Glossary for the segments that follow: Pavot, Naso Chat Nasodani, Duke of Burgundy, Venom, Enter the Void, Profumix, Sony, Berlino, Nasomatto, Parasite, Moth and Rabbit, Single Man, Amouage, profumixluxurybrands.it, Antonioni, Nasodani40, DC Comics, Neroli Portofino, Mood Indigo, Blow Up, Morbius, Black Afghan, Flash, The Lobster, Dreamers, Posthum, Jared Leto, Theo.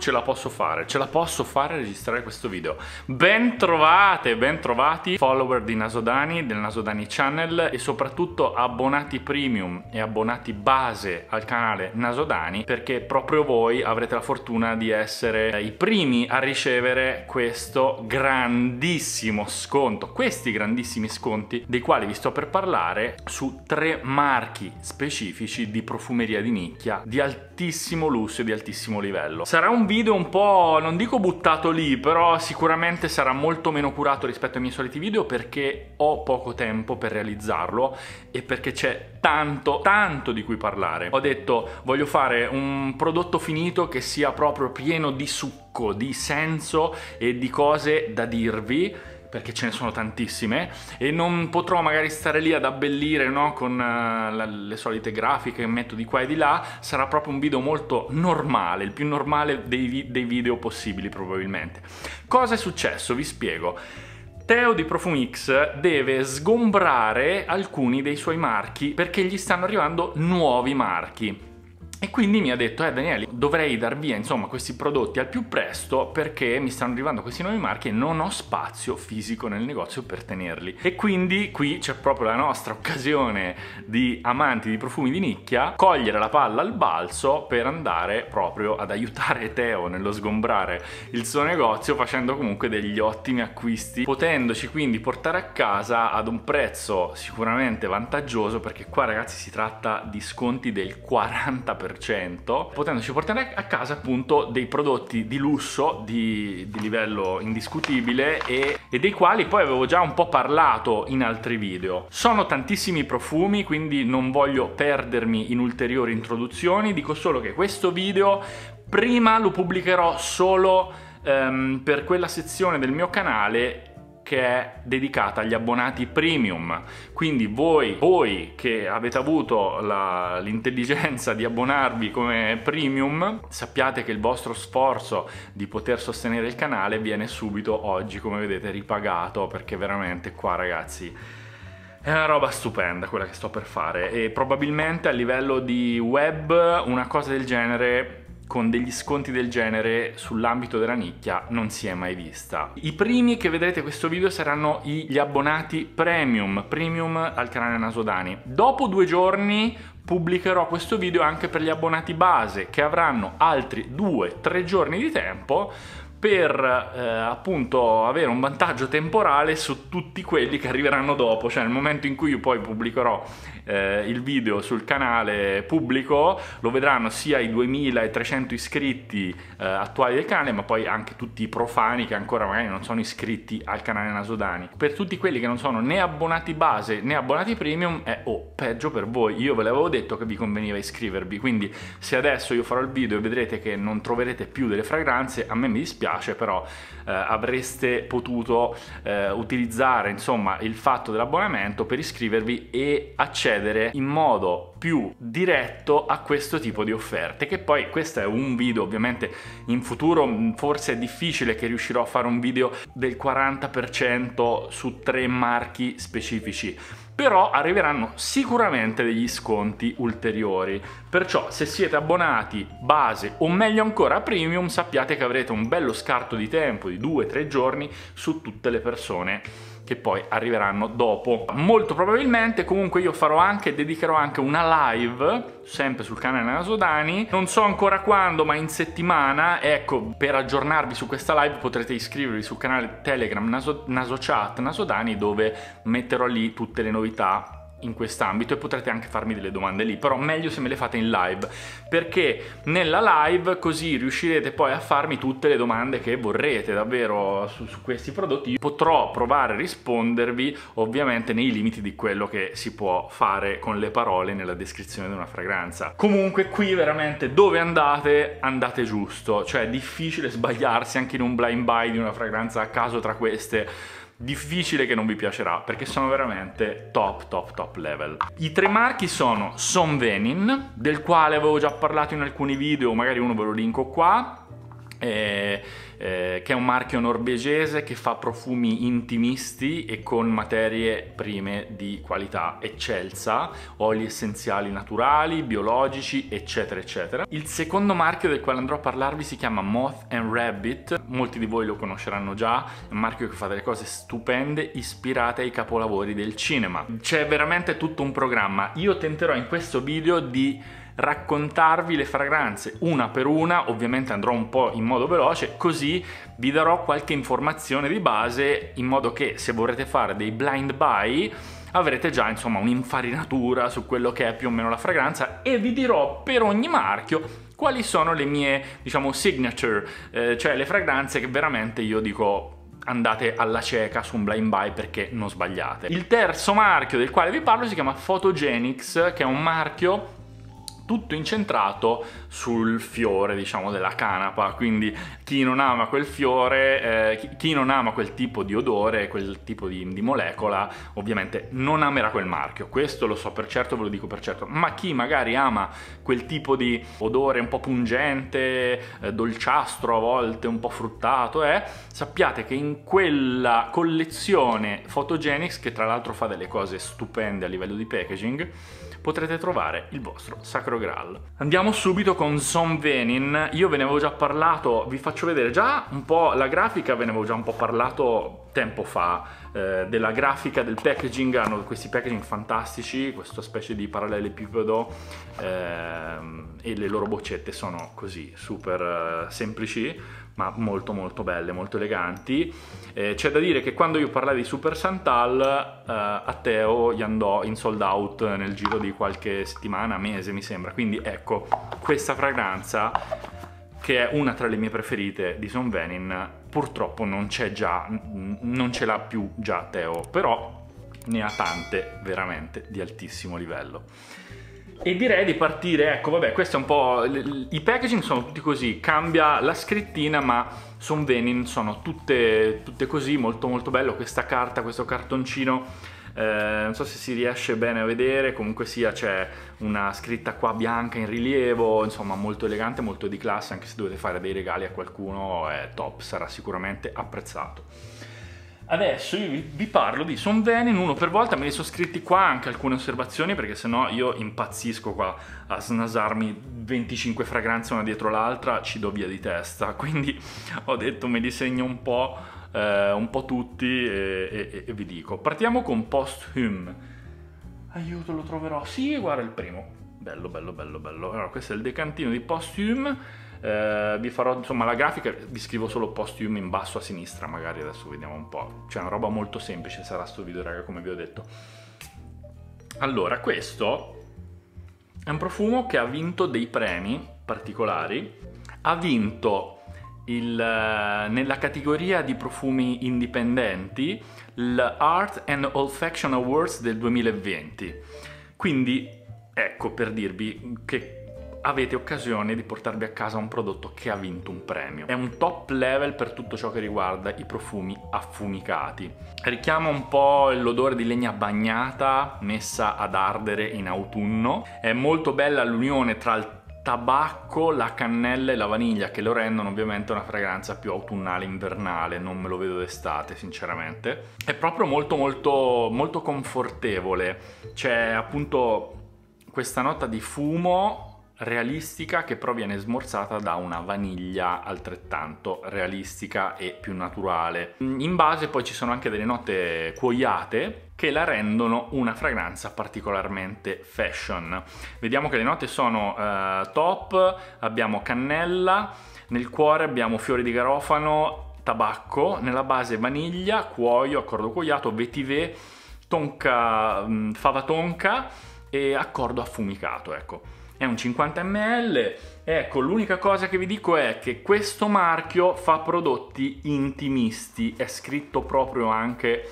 ce la posso fare a registrare questo video. Ben trovate, ben trovati follower di Nasodani, del Nasodani Channel e soprattutto abbonati premium e abbonati base al canale Nasodani, perché proprio voi avrete la fortuna di essere i primi a ricevere questo grandissimo sconto, questi grandissimi sconti dei quali vi sto per parlare su tre marchi specifici di profumeria di nicchia di altissimo lusso e di altissimo livello. Sarà un video un po', non dico buttato lì, però sicuramente sarà molto meno curato rispetto ai miei soliti video, perché ho poco tempo per realizzarlo e perché c'è tanto di cui parlare. Ho detto voglio fare un prodotto finito che sia proprio pieno di succo, di senso e di cose da dirvi, perché ce ne sono tantissime e non potrò magari stare lì ad abbellire, no, con le solite grafiche che metto di qua e di là. Sarà proprio un video molto normale, il più normale dei video possibili probabilmente. Cosa è successo? Vi spiego. Theo di Profumix deve sgombrare alcuni dei suoi marchi perché gli stanno arrivando nuovi marchi. E quindi mi ha detto, Daniele, dovrei dar via insomma questi prodotti al più presto perché mi stanno arrivando questi nuovi marchi e non ho spazio fisico nel negozio per tenerli. E quindi qui c'è proprio la nostra occasione di amanti di profumi di nicchia, cogliere la palla al balzo per andare proprio ad aiutare Theo nello sgombrare il suo negozio, facendo comunque degli ottimi acquisti, potendoci quindi portare a casa ad un prezzo sicuramente vantaggioso, perché qua ragazzi si tratta di sconti del 40%. Potendoci portare a casa appunto dei prodotti di lusso di livello indiscutibile e dei quali poi avevo già un po' parlato in altri video. Sono tantissimi profumi, quindi non voglio perdermi in ulteriori introduzioni, dico solo che questo video prima lo pubblicherò solo per quella sezione del mio canale che è dedicata agli abbonati premium, quindi voi che avete avuto l'intelligenza di abbonarvi come premium, sappiate che il vostro sforzo di poter sostenere il canale viene subito oggi, come vedete, ripagato, perché veramente qua ragazzi è una roba stupenda quella che sto per fare e probabilmente a livello di web una cosa del genere con degli sconti del genere sull'ambito della nicchia non si è mai vista. I primi che vedrete questo video saranno gli abbonati premium al canale Nasodani. Dopo 2 giorni pubblicherò questo video anche per gli abbonati base, che avranno altri 2-3 giorni di tempo per appunto avere un vantaggio temporale su tutti quelli che arriveranno dopo, cioè nel momento in cui io poi pubblicherò il video sul canale pubblico lo vedranno sia i 2300 iscritti attuali del canale, ma poi anche tutti i profani che ancora magari non sono iscritti al canale Nasodani. Per tutti quelli che non sono né abbonati base né abbonati premium è peggio per voi. Io ve l'avevo detto che vi conveniva iscrivervi, quindi se adesso io farò il video e vedrete che non troverete più delle fragranze, a me mi dispiace, però avreste potuto utilizzare insomma il fatto dell'abbonamento per iscrivervi e accedere in modo più diretto a questo tipo di offerte, che poi questo è un video ovviamente in futuro, forse è difficile che riuscirò a fare un video del 40% su 3 marchi specifici, però arriveranno sicuramente degli sconti ulteriori. Perciò se siete abbonati base o meglio ancora premium, sappiate che avrete un bello scarto di tempo di 2-3 giorni su tutte le persone che poi arriveranno dopo. Molto probabilmente comunque io farò anche, dedicherò anche una live sempre sul canale Nasodani, non so ancora quando, ma in settimana, ecco, per aggiornarvi su questa live potrete iscrivervi sul canale Telegram Naso Chat Nasodani, dove metterò lì tutte le novità in quest'ambito e potrete anche farmi delle domande lì, però meglio se me le fate in live, perché nella live così riuscirete poi a farmi tutte le domande che vorrete davvero su questi prodotti. Io potrò provare a rispondervi ovviamente nei limiti di quello che si può fare con le parole nella descrizione di una fragranza. Comunque qui veramente dove andate giusto, cioè è difficile sbagliarsi anche in un blind buy di una fragranza a caso tra queste. Difficile che non vi piacerà, perché sono veramente top level. I 3 marchi sono Son Venin, del quale avevo già parlato in alcuni video, magari uno ve lo linko qua, che è un marchio norvegese che fa profumi intimisti e con materie prime di qualità eccelsa, oli essenziali naturali, biologici, eccetera eccetera. Il secondo marchio del quale andrò a parlarvi si chiama Moth and Rabbit, molti di voi lo conosceranno già, è un marchio che fa delle cose stupende ispirate ai capolavori del cinema. C'è veramente tutto un programma, io tenterò in questo video di raccontarvi le fragranze una per una, ovviamente andrò un po' in modo veloce, così vi darò qualche informazione di base in modo che se vorrete fare dei blind buy avrete già insomma un'infarinatura su quello che è più o meno la fragranza, e vi dirò per ogni marchio quali sono le mie, diciamo, signature, cioè le fragranze che veramente io dico andate alla cieca su un blind buy perché non sbagliate. Il terzo marchio del quale vi parlo si chiama Photogenics, che è un marchio tutto incentrato sul fiore, diciamo, della canapa, quindi chi non ama quel fiore, chi non ama quel tipo di odore, quel tipo di molecola, ovviamente non amerà quel marchio, questo lo so per certo, ve lo dico per certo, ma chi magari ama quel tipo di odore un po' pungente, dolciastro a volte, un po' fruttato, sappiate che in quella collezione Photogenics, che tra l'altro fa delle cose stupende a livello di packaging, potrete trovare il vostro sacro graal. Andiamo subito con Son Venin. Io ve ne avevo già parlato, vi faccio vedere già un po' la grafica, ve ne avevo già un po' parlato tempo fa, della grafica, del packaging. Hanno questi packaging fantastici, questa specie di parallelepipedo, e le loro boccette sono così super semplici ma molto molto belle, molto eleganti. C'è da dire che quando io parlai di Super Santal, a Theo gli andò in sold out nel giro di qualche settimana, mese mi sembra, quindi ecco, questa fragranza che è una tra le mie preferite di Son Venin purtroppo non ce l'ha più già Theo, però ne ha tante veramente di altissimo livello. E direi di partire, ecco, vabbè, questo è un po', i packaging sono tutti così, cambia la scrittina, ma Son Venin sono tutte così, molto molto bello, questa carta, questo cartoncino, non so se si riesce bene a vedere, comunque sia c'è una scritta qua bianca in rilievo, insomma molto elegante, molto di classe, anche se dovete fare dei regali a qualcuno è top, sarà sicuramente apprezzato. Adesso io vi parlo di Son Venin uno per volta, me li sono scritti qua anche alcune osservazioni perché sennò io impazzisco qua a snasarmi 25 fragranze una dietro l'altra, ci do via di testa, quindi ho detto me li segno un po' tutti e vi dico. Partiamo con Posthum, aiuto, lo troverò, sì, guarda il primo, bello bello bello bello. Allora questo è il decantino di Posthum. Vi farò insomma la grafica, vi scrivo solo Posthum in basso a sinistra, magari adesso vediamo un po', c'è una roba molto semplice sarà sto video, raga, come vi ho detto. Allora questo è un profumo che ha vinto dei premi particolari, ha vinto nella categoria di profumi indipendenti l'Art and Olfaction Awards del 2020, quindi ecco per dirvi che avete occasione di portarvi a casa un prodotto che ha vinto un premio. È un top level per tutto ciò che riguarda i profumi affumicati. Richiama un po' l'odore di legna bagnata messa ad ardere in autunno. È molto bella l'unione tra il tabacco, la cannella e la vaniglia, che lo rendono ovviamente una fragranza più autunnale, invernale, non me lo vedo d'estate sinceramente. È proprio molto molto molto confortevole, c'è appunto questa nota di fumo realistica che però viene smorzata da una vaniglia altrettanto realistica e più naturale. In base poi ci sono anche delle note cuoiate che la rendono una fragranza particolarmente fashion. Vediamo che le note sono top, abbiamo cannella, nel cuore abbiamo fiori di garofano, tabacco, nella base vaniglia, cuoio, accordo cuoiato, vetiver, tonka, fava tonka e accordo affumicato, ecco. È un 50 ml, ecco, l'unica cosa che vi dico è che questo marchio fa prodotti intimisti, è scritto proprio anche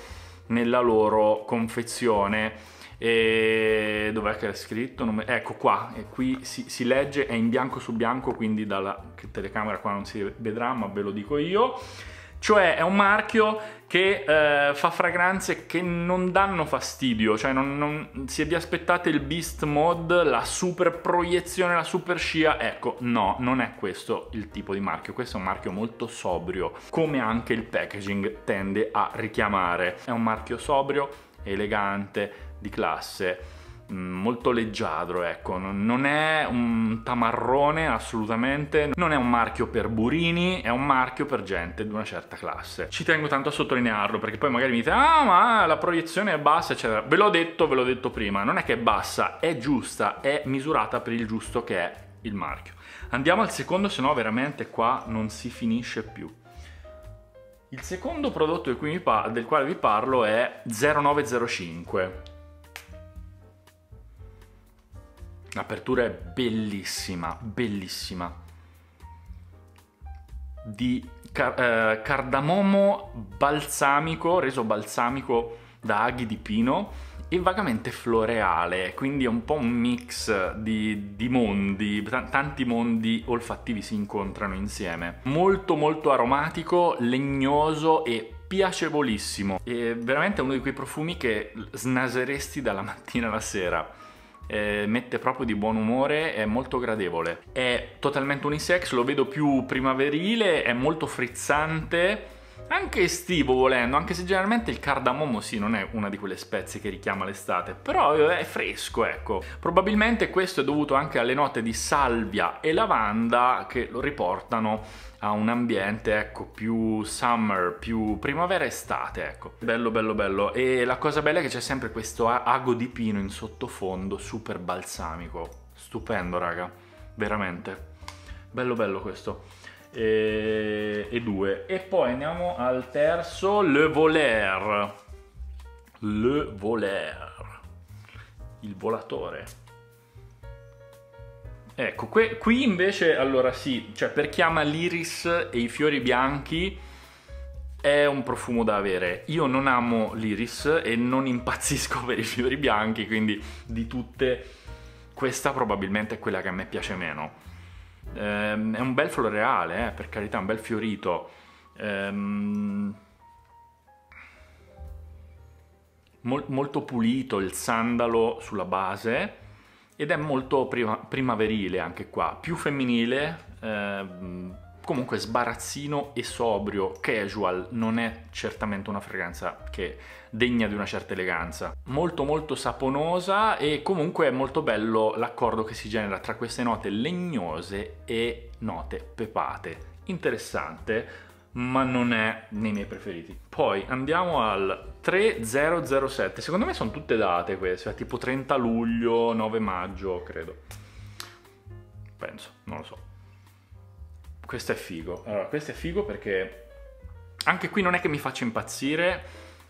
nella loro confezione, e dov'è che è scritto? Ecco qua, e qui si legge, è in bianco su bianco, quindi dalla telecamera qua non si vedrà, ma ve lo dico io, cioè è un marchio che fa fragranze che non danno fastidio, cioè se vi aspettate il Beast Mode, la super proiezione, la super scia, ecco, no, non è questo il tipo di marchio. Questo è un marchio molto sobrio, come anche il packaging tende a richiamare. È un marchio sobrio, elegante, di classe, molto leggiadro, ecco, non è un tamarrone assolutamente, non è un marchio per burini, è un marchio per gente di una certa classe. Ci tengo tanto a sottolinearlo, perché poi magari mi dite ah ma la proiezione è bassa eccetera. Ve l'ho detto prima, non è che è bassa, è giusta, è misurata per il giusto che è il marchio. Andiamo al secondo, se no veramente qua non si finisce più. Il secondo prodotto del quale vi parlo è 0905. L'apertura è bellissima, bellissima, di cardamomo balsamico, reso balsamico da aghi di pino e vagamente floreale, quindi è un po' un mix di mondi, tanti mondi olfattivi si incontrano insieme. Molto molto aromatico, legnoso e piacevolissimo, è veramente uno di quei profumi che snaseresti dalla mattina alla sera. Mette proprio di buon umore, è molto gradevole, è totalmente unisex, lo vedo più primaverile, è molto frizzante, anche estivo volendo, anche se generalmente il cardamomo sì, non è una di quelle spezie che richiama l'estate, però è fresco, ecco. Probabilmente questo è dovuto anche alle note di salvia e lavanda che lo riportano a un ambiente, ecco, più summer, più primavera-estate, ecco. Bello, bello, bello. E la cosa bella è che c'è sempre questo ago di pino in sottofondo, super balsamico. Stupendo, raga. Veramente. Bello, bello questo. E due. E poi andiamo al terzo, Le Voler. Le Voler. Il volatore. Ecco, qui invece, allora sì, cioè per chi ama l'iris e i fiori bianchi è un profumo da avere. Io non amo l'iris e non impazzisco per i fiori bianchi, quindi di tutte questa probabilmente è quella che a me piace meno. È un bel floreale, per carità, un bel fiorito. Molto pulito il sandalo sulla base. Ed è molto primaverile anche qua, più femminile, comunque sbarazzino e sobrio, casual, non è certamente una fragranza che degna di una certa eleganza. Molto molto saponosa e comunque è molto bello l'accordo che si genera tra queste note legnose e note pepate. Interessante, ma non è nei miei preferiti. Poi andiamo al 3007. Secondo me sono tutte date queste, tipo 30 luglio, 9 maggio, credo. Penso, non lo so. Questo è figo. Allora, questo è figo perché anche qui non è che mi faccia impazzire,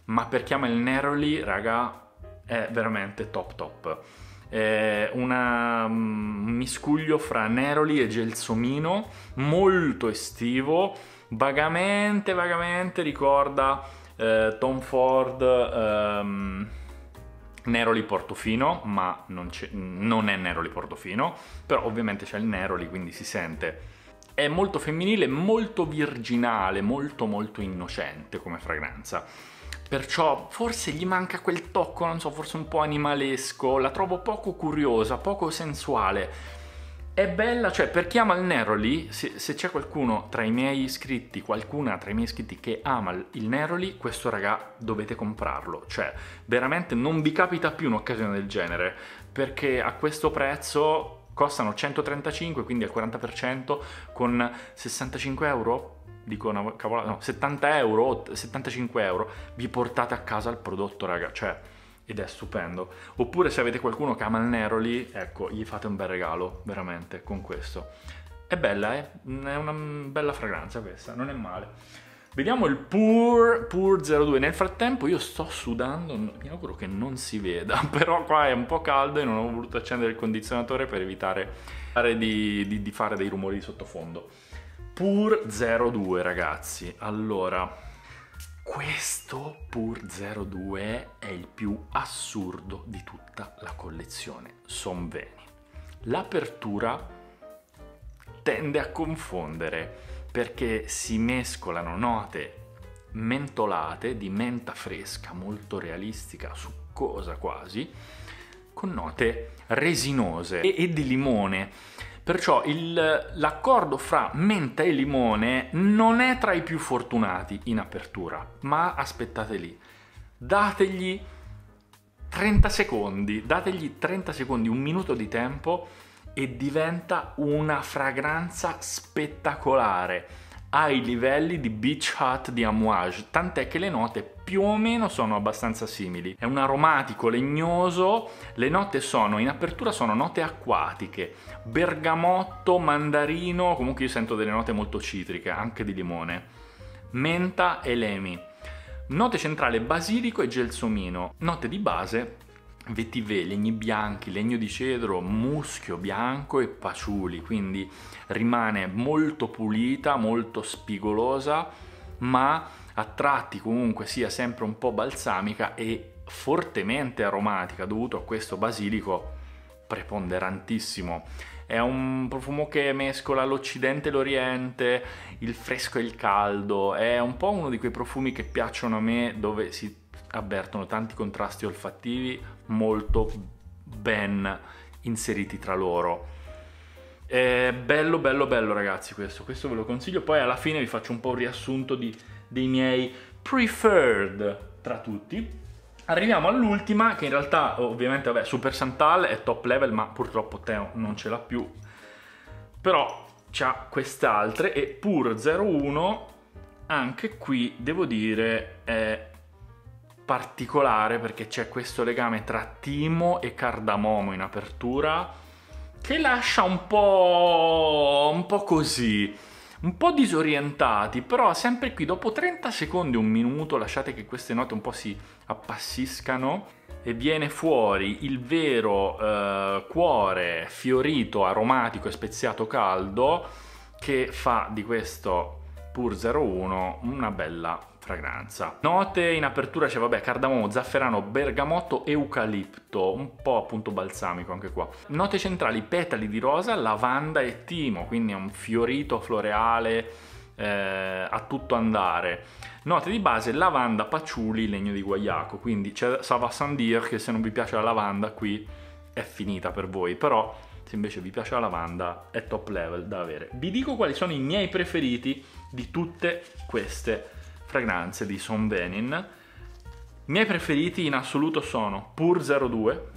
ma per chi ama il Neroli, raga, è veramente top top. È un miscuglio fra Neroli e gelsomino, molto estivo. Vagamente ricorda Tom Ford, Neroli Portofino, ma non è Neroli Portofino, però ovviamente c'è il Neroli, quindi si sente. È molto femminile, molto virginale, molto molto innocente come fragranza, perciò forse gli manca quel tocco, non so, forse un po' animalesco, la trovo poco curiosa, poco sensuale. È bella, cioè per chi ama il Neroli, se c'è qualcuno tra i miei iscritti, qualcuna tra i miei iscritti che ama il Neroli, questo raga dovete comprarlo, cioè veramente non vi capita più un'occasione del genere, perché a questo prezzo costano 135, quindi al 40%, con 65 euro, dico una cavolata, no, 70 euro, 75 euro, vi portate a casa il prodotto, raga, cioè... Ed è stupendo. Oppure se avete qualcuno che ama il Neroli, ecco, gli fate un bel regalo, veramente, con questo. È bella, è una bella fragranza questa, non è male. Vediamo il Pur 02. Nel frattempo io sto sudando, mi auguro che non si veda, però qua è un po' caldo e non ho voluto accendere il condizionatore per evitare di fare dei rumori di sottofondo. Pur 02, ragazzi. Allora... Questo Pur 02 è il più assurdo di tutta la collezione Son Venin. L'apertura tende a confondere perché si mescolano note mentolate di menta fresca, molto realistica, succosa quasi, con note resinose e di limone. Perciò l'accordo fra menta e limone non è tra i più fortunati in apertura, ma aspettate lì, dategli 30 secondi, un minuto di tempo e diventa una fragranza spettacolare ai livelli di Beach Hut di Amouage, tant'è che le note più o meno sono abbastanza simili. È un aromatico legnoso, le note sono, in apertura sono note acquatiche, bergamotto, mandarino, comunque io sento delle note molto citriche, anche di limone, menta e lemi. Note centrale basilico e gelsomino, note di base vetiver, legni bianchi, legno di cedro, muschio bianco e paciuli, quindi rimane molto pulita, molto spigolosa, ma a tratti comunque sia sempre un po' balsamica e fortemente aromatica, dovuto a questo basilico preponderantissimo. È un profumo che mescola l'Occidente e l'Oriente, il fresco e il caldo, è un po' uno di quei profumi che piacciono a me, dove si avvertono tanti contrasti olfattivi molto ben inseriti tra loro. È bello bello bello ragazzi, questo ve lo consiglio. Poi alla fine vi faccio un po' un riassunto dei miei preferred tra tutti. Arriviamo all'ultima, che in realtà ovviamente vabbè, Super Santal è top level, ma purtroppo Theo non ce l'ha più, però c'ha quest'altre, e Pur 01 anche qui devo dire è particolare, perché c'è questo legame tra timo e cardamomo in apertura che lascia un po' così, un po' disorientati, però sempre qui dopo 30 secondi, un minuto, lasciate che queste note un po' si appassiscano e viene fuori il vero cuore fiorito, aromatico e speziato caldo, che fa di questo Pur 01 una bella fragranza. Note in apertura c'è vabbè cardamomo, zafferano, bergamotto, eucalipto, un po' appunto balsamico anche qua. Note centrali petali di rosa, lavanda e timo, quindi è un fiorito floreale a tutto andare. Note di base lavanda, paciuli, legno di guaiaco, quindi c'è Sava Sandir, che se non vi piace la lavanda qui è finita per voi, però se invece vi piace la lavanda è top level da avere. Vi dico quali sono i miei preferiti di tutte queste fragranze di Son Venin. I miei preferiti in assoluto sono Pur 02,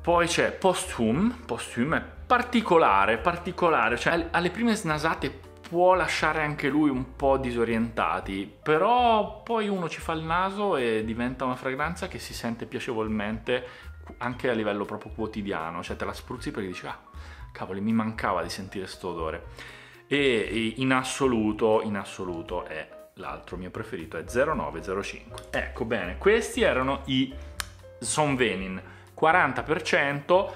poi c'è Posthum. Posthum è particolare, cioè alle prime snasate può lasciare anche lui un po' disorientati, però poi uno ci fa il naso e diventa una fragranza che si sente piacevolmente anche a livello proprio quotidiano, cioè te la spruzzi perché dici ah cavoli, mi mancava di sentire sto odore. E in assoluto è l'altro mio preferito, è 0905. Ecco bene, questi erano i Son Venin, 40%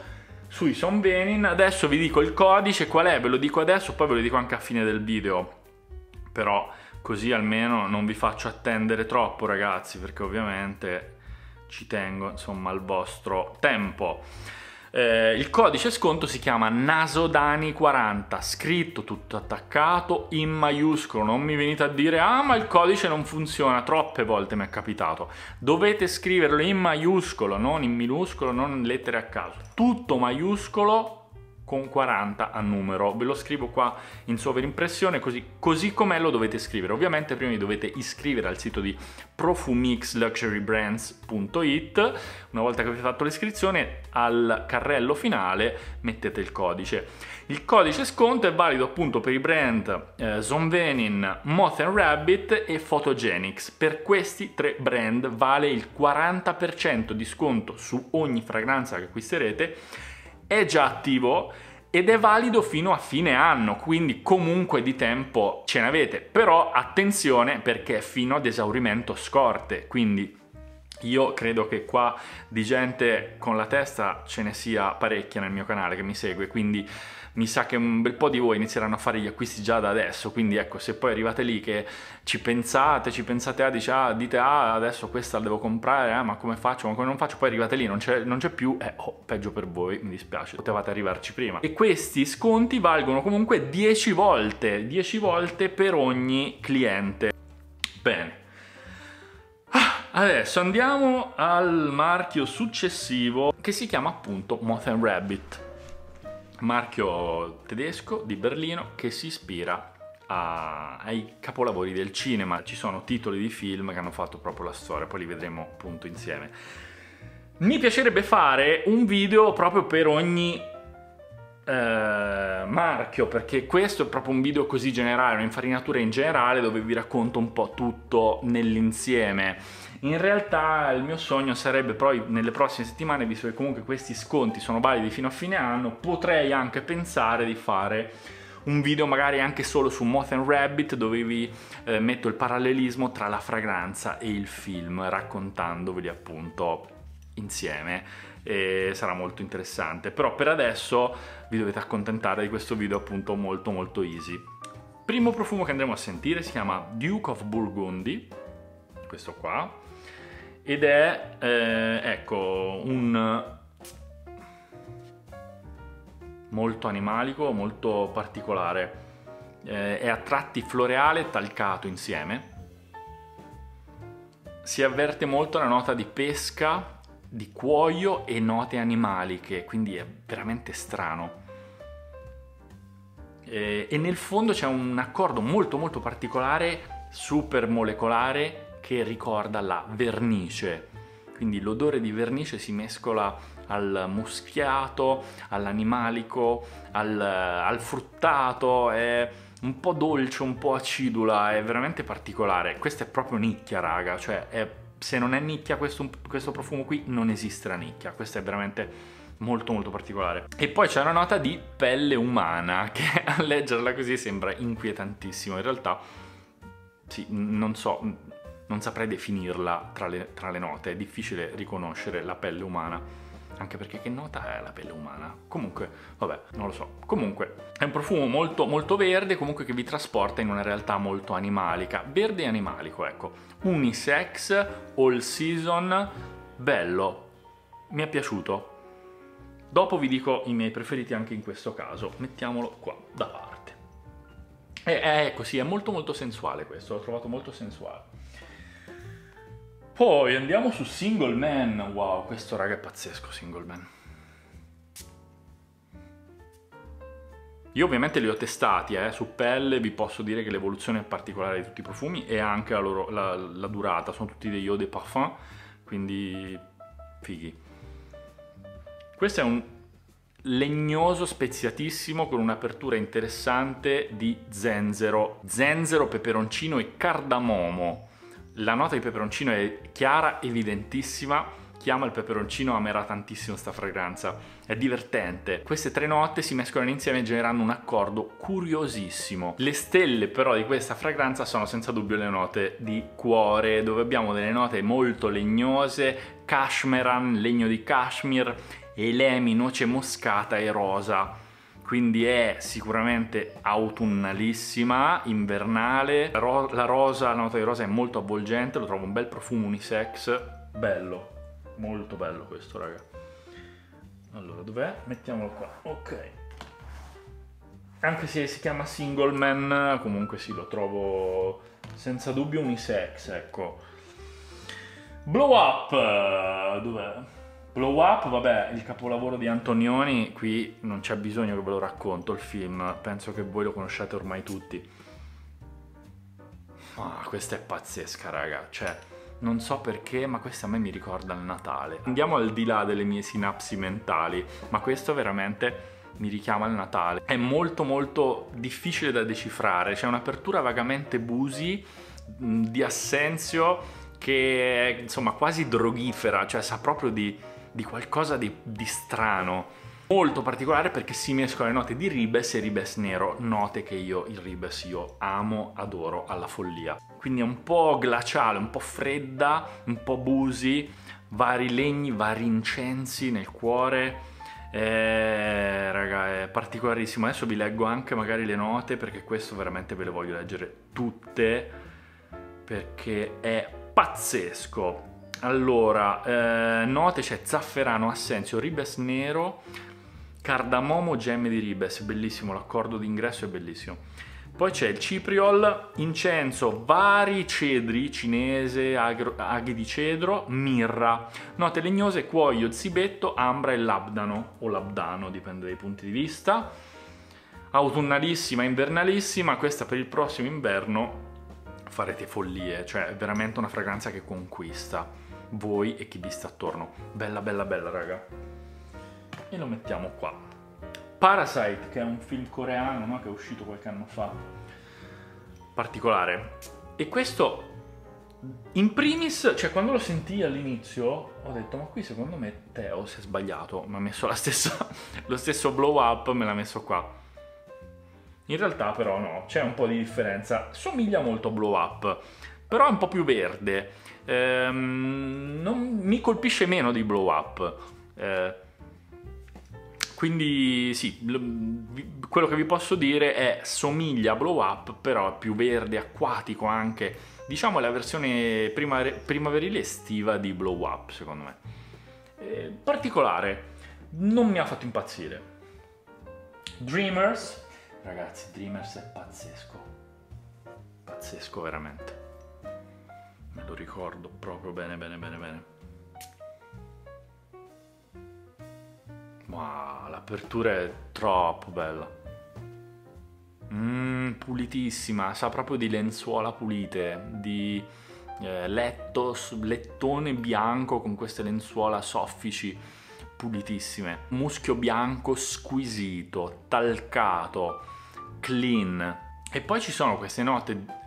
sui Son Venin. Adesso vi dico il codice qual è, ve lo dico adesso, poi ve lo dico anche a fine del video, però così almeno non vi faccio attendere troppo ragazzi, perché ovviamente ci tengo insomma al vostro tempo. Il codice sconto si chiama Nasodani40, scritto tutto attaccato in maiuscolo. Non mi venite a dire ah ma il codice non funziona, troppe volte mi è capitato. Dovete scriverlo in maiuscolo, non in minuscolo, non lettere a caso, tutto maiuscolo con 40 a numero. Ve lo scrivo qua in sovraimpressione, così com'è lo dovete scrivere. Ovviamente prima vi dovete iscrivere al sito di profumixluxurybrands.it. Una volta che avete fatto l'iscrizione, al carrello finale mettete il codice. Il codice sconto è valido appunto per i brand Son Venin, Moth and Rabbit e Photogenics. Per questi tre brand vale il 40% di sconto su ogni fragranza che acquisterete. È già attivo ed è valido fino a fine anno, quindi comunque di tempo ce n'avete, però attenzione perché è fino ad esaurimento scorte, quindi Io credo che qua di gente con la testa ce ne sia parecchia nel mio canale che mi segue, quindi mi sa che un bel po' di voi inizieranno a fare gli acquisti già da adesso, quindi ecco, se poi arrivate lì che ci pensate a, dice, ah, dite, ah, adesso questa la devo comprare, ma come faccio, ma come non faccio, poi arrivate lì, non c'è più, peggio per voi, mi dispiace, potevate arrivarci prima. E questi sconti valgono comunque 10 volte per ogni cliente. Bene. Adesso andiamo al marchio successivo, che si chiama appunto Moth and Rabbit, marchio tedesco di Berlino che si ispira ai capolavori del cinema. Ci sono titoli di film che hanno fatto proprio la storia, poi li vedremo appunto insieme. Mi piacerebbe fare un video proprio per ogni marchio, perché questo è proprio un video così generale, un'infarinatura in generale dove vi racconto un po' tutto nell'insieme. In realtà il mio sogno sarebbe poi nelle prossime settimane, visto che comunque questi sconti sono validi fino a fine anno, potrei anche pensare di fare un video magari anche solo su Moth and Rabbit, dove vi metto il parallelismo tra la fragranza e il film, raccontandoveli appunto insieme, e sarà molto interessante. Però per adesso vi dovete accontentare di questo video appunto molto molto easy. Primo profumo che andremo a sentire si chiama Duke of Burgundy, questo qua, ed è ecco, un molto animalico, molto particolare, è a tratti floreale talcato insieme, si avverte molto la nota di pesca, di cuoio e note animaliche, quindi è veramente strano, e nel fondo c'è un accordo molto molto particolare, super molecolare, che ricorda la vernice, quindi l'odore di vernice si mescola al muschiato, all'animalico, al fruttato, è un po' dolce, un po' acidula, è veramente particolare. Questa è proprio nicchia, raga, cioè se non è nicchia questo profumo qui non esiste la nicchia, questo è veramente molto molto particolare. E poi c'è una nota di pelle umana che a leggerla così sembra inquietantissimo, in realtà sì, non saprei definirla tra le note, è difficile riconoscere la pelle umana, anche perché che nota è la pelle umana? Comunque, vabbè, non lo so. Comunque, è un profumo molto molto verde, comunque che vi trasporta in una realtà molto animalica, verde e animalico, ecco. Unisex, all season, bello, mi è piaciuto. Dopo vi dico i miei preferiti anche in questo caso, mettiamolo qua da parte. Ecco, sì, è molto molto sensuale questo, l'ho trovato molto sensuale. Poi andiamo su Single Man. Wow, questo raga è pazzesco, Single Man. Io ovviamente li ho testati, su pelle, vi posso dire che l'evoluzione è particolare di tutti i profumi e anche la durata, sono tutti degli eau de parfum, quindi fighi. Questo è un legnoso speziatissimo con un'apertura interessante di zenzero, peperoncino e cardamomo. La nota di peperoncino è chiara, evidentissima, chiama il peperoncino, amerà tantissimo sta fragranza, è divertente. Queste tre note si mescolano insieme generando un accordo curiosissimo. Le stelle però di questa fragranza sono senza dubbio le note di cuore, dove abbiamo delle note molto legnose, cashmeran, legno di cashmere, elemi, noce moscata e rosa. Quindi è sicuramente autunnalissima, invernale, la nota di rosa è molto avvolgente, lo trovo un bel profumo unisex, bello, molto bello questo, raga. Allora, dov'è? Mettiamolo qua, ok. Anche se si chiama Single Man, comunque sì, lo trovo senza dubbio unisex, ecco. Blow Up, dov'è? Blow Up, vabbè, il capolavoro di Antonioni, qui non c'è bisogno che ve lo racconto il film, penso che voi lo conosciate ormai tutti. Ah, questa è pazzesca, raga, cioè, non so perché, ma questa a me mi ricorda il Natale. Andiamo al di là delle mie sinapsi mentali, ma questo veramente mi richiama il Natale. È molto molto difficile da decifrare, c'è un'apertura vagamente busi, di assenzio, che è insomma quasi droghifera, cioè sa proprio di qualcosa di strano, molto particolare, perché si mescolano le note di ribes e ribes nero, note che il ribes io amo, adoro alla follia. quindi è un po' glaciale, un po' fredda, un po' busi, vari legni, vari incensi nel cuore. Raga, è particolarissimo. Adesso vi leggo anche magari le note, perché questo veramente ve le voglio leggere tutte, perché è pazzesco. Allora, note c'è zafferano, assenzio, ribes nero, cardamomo, gemme di ribes. Bellissimo, l'accordo d'ingresso è bellissimo. Poi c'è il cipriol, incenso, vari cedri, cinese, aghi di cedro, mirra. Note legnose, cuoio, zibetto, ambra e labdano, o labdano, dipende dai punti di vista. Autunnalissima, invernalissima, questa per il prossimo inverno farete follie, cioè è veramente una fragranza che conquista voi e chi vi sta attorno. Bella, bella, bella, raga. E lo mettiamo qua. Parasite, che è un film coreano, no? Che è uscito qualche anno fa, particolare. E questo, in primis, cioè quando lo sentii all'inizio ho detto ma qui secondo me Theo si è sbagliato, mi ha messo la stessa, lo stesso Blow Up, me l'ha messo qua. In realtà però no, c'è un po' di differenza, somiglia molto a Blow Up, però è un po' più verde, non mi colpisce meno di Blow Up. Quindi sì, quello che vi posso dire è somiglia a Blow Up, però è più verde, acquatico anche. Diciamo è la versione primaverile estiva di Blow Up, secondo me. Particolare, non mi ha fatto impazzire. Dreamers, ragazzi, Dreamers è pazzesco. Pazzesco veramente. Me lo ricordo proprio bene, bene, bene, bene. Wow, l'apertura è troppo bella. Pulitissima, sa proprio di lenzuola pulite, di lettone bianco con queste lenzuola soffici, pulitissime. Muschio bianco squisito, talcato, clean. E poi ci sono queste note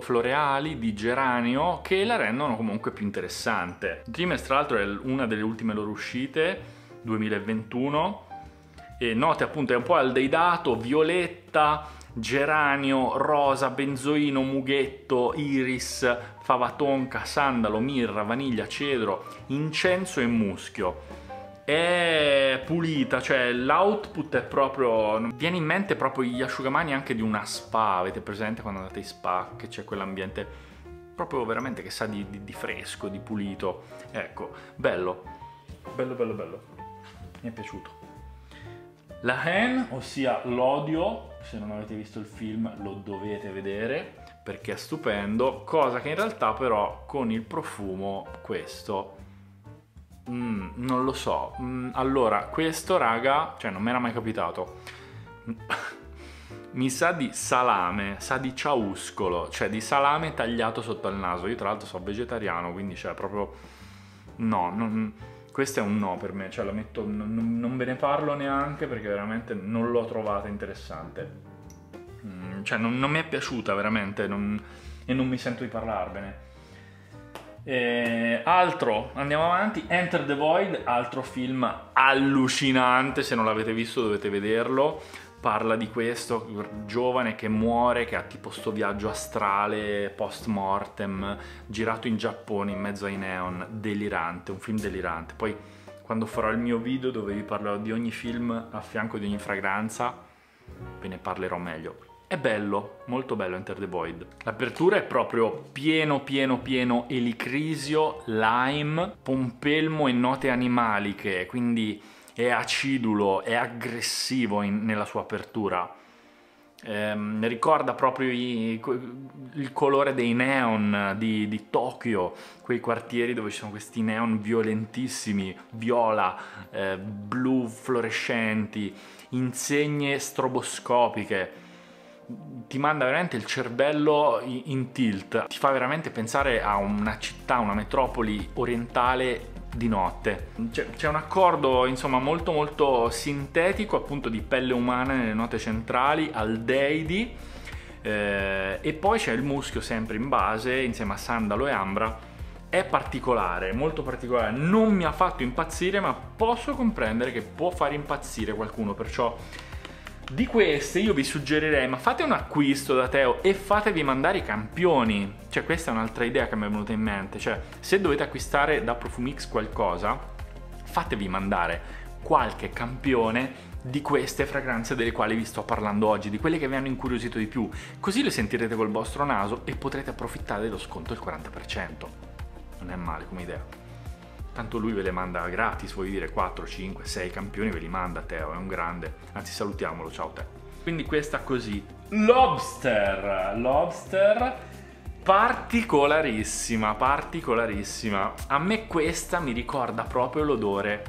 floreali di geranio che la rendono comunque più interessante. Dreamers, tra l'altro, è una delle ultime loro uscite, 2021, e note appunto è un po' aldeidato, violetta, geranio, rosa, benzoino, mughetto, iris, fava tonka, sandalo, mirra, vaniglia, cedro, incenso e muschio. È pulita, cioè l'output è proprio... Viene in mente proprio gli asciugamani anche di una spa, avete presente quando andate in spa che c'è quell'ambiente proprio veramente che sa di fresco, di pulito. Ecco, bello, bello, bello, bello. Mi è piaciuto. La Haine, ossia l'odio, se non avete visto il film lo dovete vedere perché è stupendo, cosa che in realtà però con il profumo questo non lo so. Allora, questo, raga, cioè non mi era mai capitato. Mi sa di salame, sa di ciauscolo, cioè di salame tagliato sotto al naso. Io tra l'altro sono vegetariano, quindi cioè proprio no, non... Questo è un no per me, cioè la metto, non ve ne parlo neanche perché veramente non l'ho trovata interessante. Cioè non mi è piaciuta veramente e non mi sento di parlarvene. Altro, andiamo avanti, Enter the Void, altro film allucinante, se non l'avete visto dovete vederlo. Parla di questo giovane che muore, che ha tipo sto viaggio astrale post mortem, girato in Giappone in mezzo ai neon, delirante, un film delirante. Poi quando farò il mio video dove vi parlerò di ogni film a fianco di ogni fragranza ve ne parlerò meglio. È bello, molto bello Enter the Void. L'apertura è proprio pieno pieno pieno elicrisio, lime, pompelmo e note animaliche, quindi è acidulo, è aggressivo nella sua apertura. Ricorda proprio il colore dei neon di Tokyo, quei quartieri dove ci sono questi neon violentissimi, viola, blu fluorescenti, insegne stroboscopiche. Ti manda veramente il cervello in tilt, ti fa veramente pensare a una città, una metropoli orientale di notte. C'è un accordo insomma molto molto sintetico, appunto, di pelle umana nelle note centrali, aldeidi, e poi c'è il muschio sempre in base insieme a sandalo e ambra. È particolare, molto particolare, non mi ha fatto impazzire, ma posso comprendere che può far impazzire qualcuno, perciò Di queste io vi suggerirei, ma fate un acquisto da Theo e fatevi mandare i campioni. Cioè, questa è un'altra idea che mi è venuta in mente. Cioè, se dovete acquistare da Profumix qualcosa, fatevi mandare qualche campione di queste fragranze delle quali vi sto parlando oggi, di quelle che vi hanno incuriosito di più. Così le sentirete col vostro naso e potrete approfittare dello sconto del 40%. Non è male come idea. Tanto lui ve le manda gratis, voglio dire 4, 5, 6 campioni ve li manda Theo, è un grande. Anzi, salutiamolo, ciao Theo. Quindi questa così. Lobster! Lobster particolarissima, particolarissima. A me questa mi ricorda proprio l'odore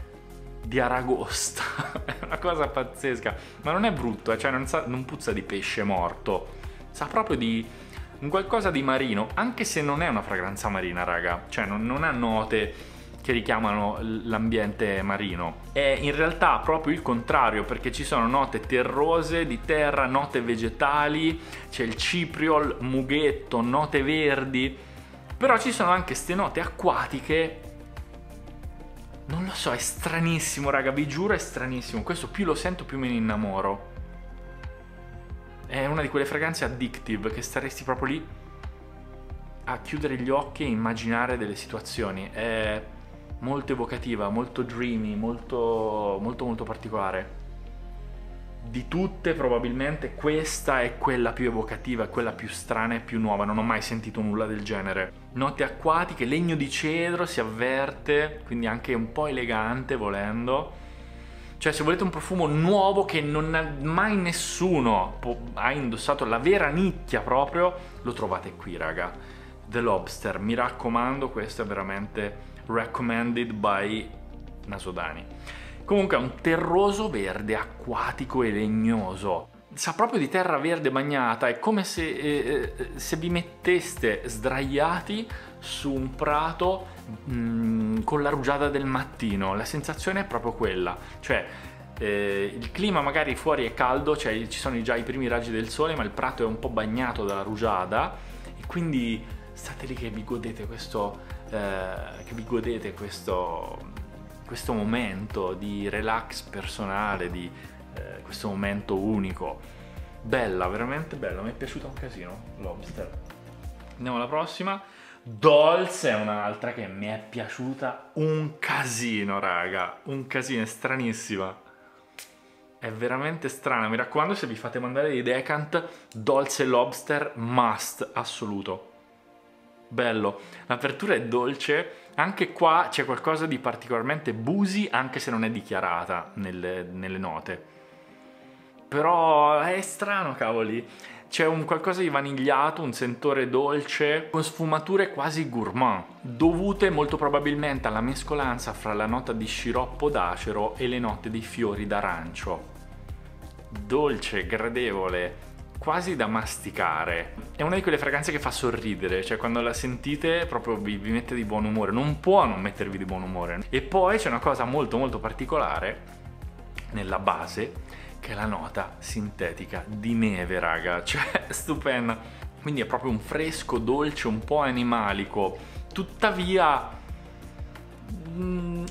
di aragosta, è una cosa pazzesca, ma non è brutto, cioè non puzza di pesce morto, sa proprio di qualcosa di marino, anche se non è una fragranza marina, raga, cioè non ha note che richiamano l'ambiente marino, è in realtà proprio il contrario, perché ci sono note terrose, di terra, note vegetali, c'è il ciprio, il mughetto, note verdi, però ci sono anche queste note acquatiche. Non lo so, è stranissimo, raga, vi giuro è stranissimo. Questo più lo sento più me ne innamoro. È una di quelle fragranze addictive che staresti proprio lì a chiudere gli occhi e immaginare delle situazioni. È molto evocativa, molto dreamy, molto particolare. Di tutte probabilmente questa è quella più evocativa, quella più strana e più nuova, non ho mai sentito nulla del genere. Note acquatiche, legno di cedro si avverte, quindi anche un po' elegante volendo. Cioè, se volete un profumo nuovo che non ha mai nessuno ha indossato, la vera nicchia proprio, lo trovate qui, raga. The Lobster, mi raccomando, questo è veramente recommended by Nasodani. Comunque è un terroso verde acquatico e legnoso. Sa proprio di terra verde bagnata, è come se, se vi metteste sdraiati su un prato con la rugiada del mattino. La sensazione è proprio quella. Cioè, il clima magari fuori è caldo, cioè ci sono già i primi raggi del sole, ma il prato è un po' bagnato dalla rugiada e quindi state lì che vi godete questo... questo momento di relax personale, di questo momento unico. Bella, veramente bella, mi è piaciuta un casino Lobster. Andiamo alla prossima. Dolce è un'altra che mi è piaciuta un casino, raga, un casino, è stranissima, è veramente strana. Mi raccomando, se vi fate mandare dei decant, Dolce Lobster must assoluto. Bello, l'apertura è dolce. Anche qua c'è qualcosa di particolarmente boozy, anche se non è dichiarata nelle note. Però è strano, cavoli. C'è un qualcosa di vanigliato, un sentore dolce, con sfumature quasi gourmand, dovute molto probabilmente alla mescolanza fra la nota di sciroppo d'acero e le note di fiori d'arancio. Dolce, gradevole, quasi da masticare. È una di quelle fragranze che fa sorridere, cioè quando la sentite proprio vi mette di buon umore, non può non mettervi di buon umore. E poi c'è una cosa molto particolare nella base, che è la nota sintetica di neve, raga, cioè stupenda. Quindi è proprio un fresco dolce un po' animalico, tuttavia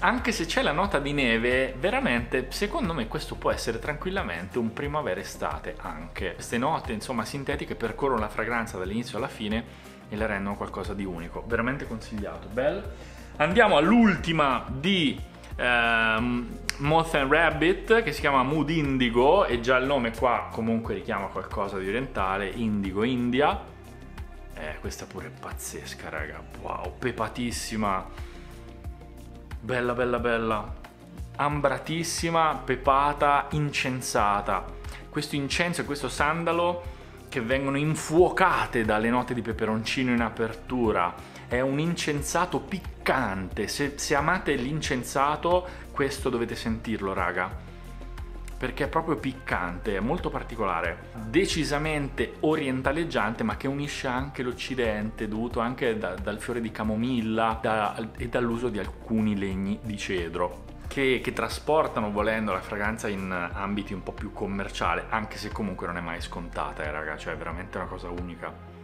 anche se c'è la nota di neve, veramente secondo me questo può essere tranquillamente un primavera estate anche. Queste note insomma sintetiche percorrono la fragranza dall'inizio alla fine e la rendono qualcosa di unico, veramente consigliato, bel. Andiamo all'ultima di Moth and Rabbit, che si chiama Mood Indigo, e già il nome qua comunque richiama qualcosa di orientale, Indigo, India. Questa pure è pazzesca, raga, wow, pepatissima. Bella, ambratissima, pepata, incensata. Questo incenso e questo sandalo che vengono infuocate dalle note di peperoncino in apertura. È un incensato piccante. Se amate l'incensato, questo dovete sentirlo, raga, perché è proprio piccante, è molto particolare, decisamente orientaleggiante, ma che unisce anche l'Occidente, dovuto anche dal fiore di camomilla e dall'uso di alcuni legni di cedro, che trasportano volendo la fragranza in ambiti un po' più commerciali, anche se comunque non è mai scontata, raga, cioè è veramente una cosa unica.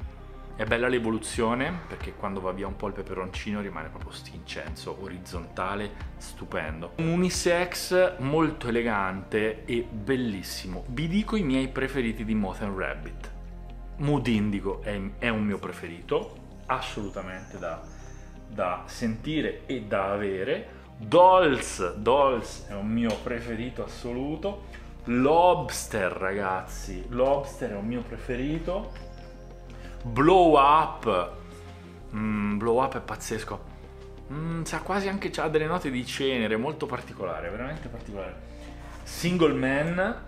È bella l'evoluzione perché quando va via un po' il peperoncino rimane proprio stincenzo, orizzontale, stupendo. Un unisex molto elegante e bellissimo. Vi dico i miei preferiti di Moth and Rabbit. Mood Indigo è un mio preferito, assolutamente da sentire e da avere. Dolls è un mio preferito assoluto. Lobster, ragazzi, Lobster è un mio preferito. Blow Up è pazzesco, sa quasi anche, c'ha delle note di cenere, molto particolare, veramente particolare. Single Man,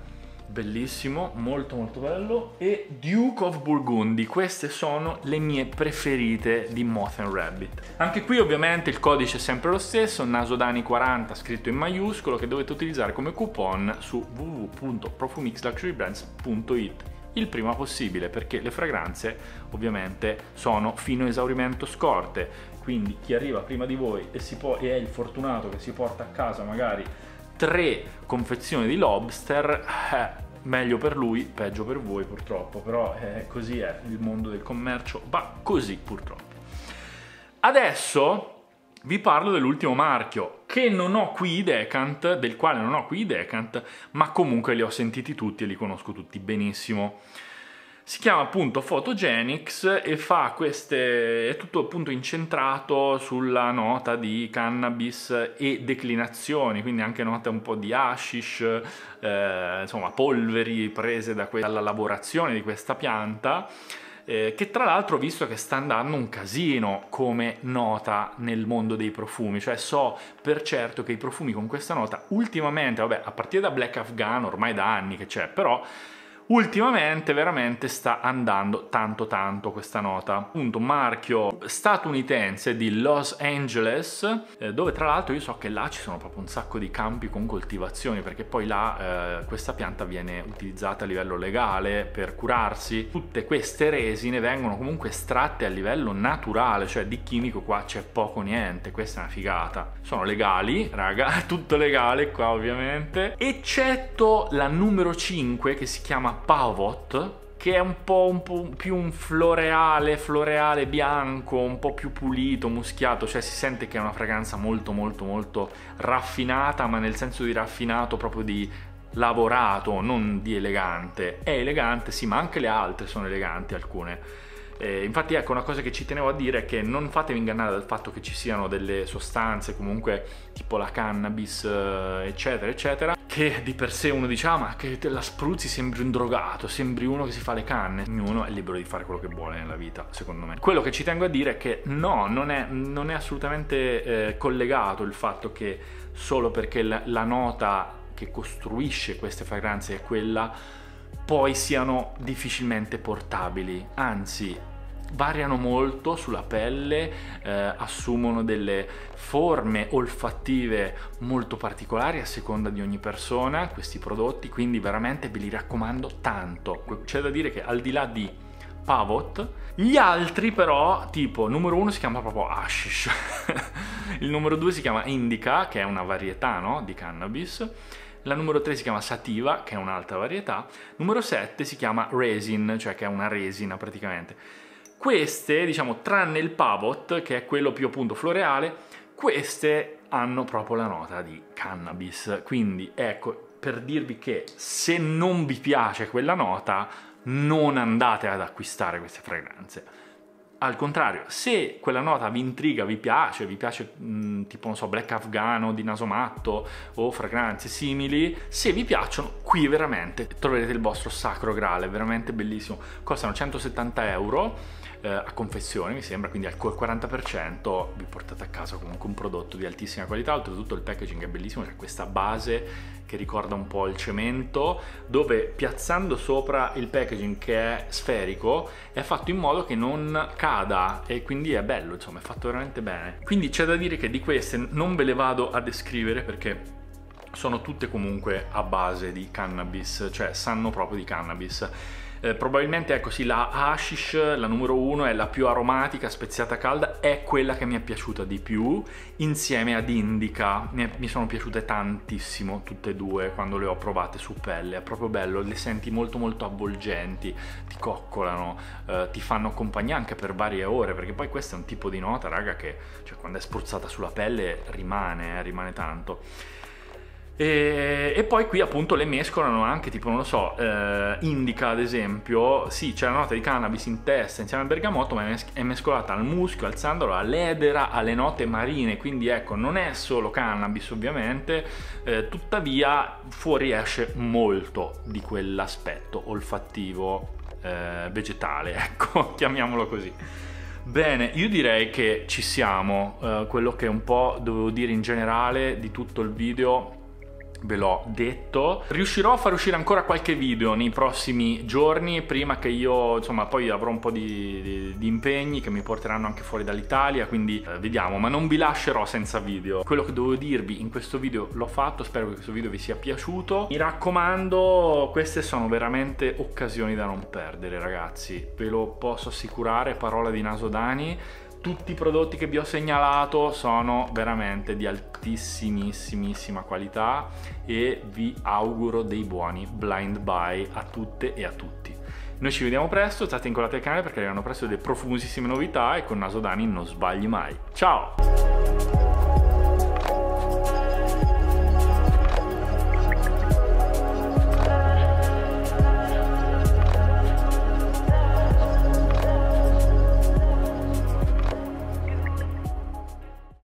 bellissimo, molto molto bello. E Duke of Burgundy, queste sono le mie preferite di Moth and Rabbit. Anche qui ovviamente il codice è sempre lo stesso, Nasodani40 scritto in maiuscolo, che dovete utilizzare come coupon su www.profumixluxurybrands.it il prima possibile, perché le fragranze ovviamente sono fino a esaurimento scorte, quindi chi arriva prima di voi e è il fortunato che si porta a casa magari 3 confezioni di Lobster, meglio per lui, peggio per voi purtroppo, però così è il mondo del commercio, va così purtroppo. Adesso vi parlo dell'ultimo marchio, che non ho qui i decant, del quale non ho qui i decant, ma comunque li ho sentiti tutti e li conosco tutti benissimo. Si chiama appunto Photogenics e fa queste, è tutto appunto incentrato sulla nota di cannabis e declinazioni, quindi anche note un po' di hashish, insomma polveri prese dalla lavorazione di questa pianta. Che tra l'altro ho visto che sta andando un casino come nota nel mondo dei profumi, cioè so per certo che i profumi con questa nota ultimamente, vabbè, a partire da Black Afghan ormai da anni che c'è, però ultimamente veramente sta andando tanto tanto questa nota. Appunto marchio statunitense di Los Angeles, dove tra l'altro io so che là ci sono proprio un sacco di campi con coltivazioni, perché poi là questa pianta viene utilizzata a livello legale per curarsi. Tutte queste resine vengono comunque estratte a livello naturale, cioè di chimico qua c'è poco niente, questa è una figata. Sono legali, raga, tutto legale qua ovviamente, eccetto la numero 5 che si chiama Pavot, che è un po' più un floreale bianco, un po' più pulito, muschiato, cioè si sente che è una fragranza molto molto molto raffinata, ma nel senso di raffinato proprio di lavorato, non di elegante. È elegante sì, ma anche le altre sono eleganti alcune. Infatti ecco, una cosa che ci tenevo a dire è che non fatevi ingannare dal fatto che ci siano delle sostanze comunque tipo la cannabis eccetera eccetera, che di per sé uno dice ah, ma che te la spruzzi sembri un drogato, sembri uno che si fa le canne. Ognuno è libero di fare quello che vuole nella vita, secondo me. Quello che ci tengo a dire è che no, non è assolutamente collegato il fatto che solo perché la nota che costruisce queste fragranze è quella, poi siano difficilmente portabili, anzi variano molto sulla pelle, assumono delle forme olfattive molto particolari a seconda di ogni persona questi prodotti, quindi veramente ve li raccomando tanto. C'è da dire che al di là di Pavot, gli altri però, tipo numero 1 si chiama proprio hashish, il numero 2 si chiama indica, che è una varietà, no, di cannabis. La numero 3 si chiama sativa, che è un'altra varietà. Numero 7 si chiama resin, cioè che è una resina praticamente. Queste, diciamo, tranne il Pavot, che è quello più appunto floreale, queste hanno proprio la nota di cannabis. Quindi ecco, per dirvi che se non vi piace quella nota, non andate ad acquistare queste fragranze. Al contrario, se quella nota vi intriga, vi piace tipo non so Black Afghan di Nasomatto o fragranze simili, se vi piacciono qui veramente troverete il vostro sacro graal, è veramente bellissimo. Costano 170 euro a confezione mi sembra, quindi al 40% vi portate a casa comunque un prodotto di altissima qualità. Oltretutto il packaging è bellissimo, c'è questa base che ricorda un po' il cemento, dove piazzando sopra il packaging che è sferico è fatto in modo che non cada, e quindi è bello, insomma è fatto veramente bene. Quindi c'è da dire che di queste non ve le vado a descrivere perché sono tutte comunque a base di cannabis, cioè sanno proprio di cannabis. Probabilmente, ecco sì, la hashish, la numero 1, è la più aromatica, speziata calda, è quella che mi è piaciuta di più, insieme ad indica. Mi sono piaciute tantissimo tutte e due quando le ho provate su pelle, è proprio bello, le senti molto molto avvolgenti, ti coccolano, ti fanno compagnia anche per varie ore, perché poi questo è un tipo di nota, raga, che cioè, quando è spruzzata sulla pelle rimane, rimane tanto. E poi qui appunto le mescolano anche, tipo non lo so, indica ad esempio, sì c'è la nota di cannabis in testa insieme al bergamotto, ma è mescolata al muschio, al sandalo, all'edera, alle note marine, quindi ecco non è solo cannabis ovviamente, tuttavia fuoriesce molto di quell'aspetto olfattivo vegetale, ecco, chiamiamolo così. Bene, io direi che ci siamo, quello che un po' dovevo dire in generale di tutto il video ve l'ho detto. Riuscirò a far uscire ancora qualche video nei prossimi giorni, prima che io, insomma, poi avrò un po' di impegni che mi porteranno anche fuori dall'Italia, quindi vediamo, ma non vi lascerò senza video. Quello che dovevo dirvi in questo video l'ho fatto, spero che questo video vi sia piaciuto. Mi raccomando, queste sono veramente occasioni da non perdere, ragazzi, ve lo posso assicurare, parola di Nasodani. Tutti i prodotti che vi ho segnalato sono veramente di altissimissima qualità e vi auguro dei buoni blind buy a tutte e a tutti. Noi ci vediamo presto, state incollati al canale perché arrivano presto delle profumosissime novità e con Nasodani non sbagli mai. Ciao!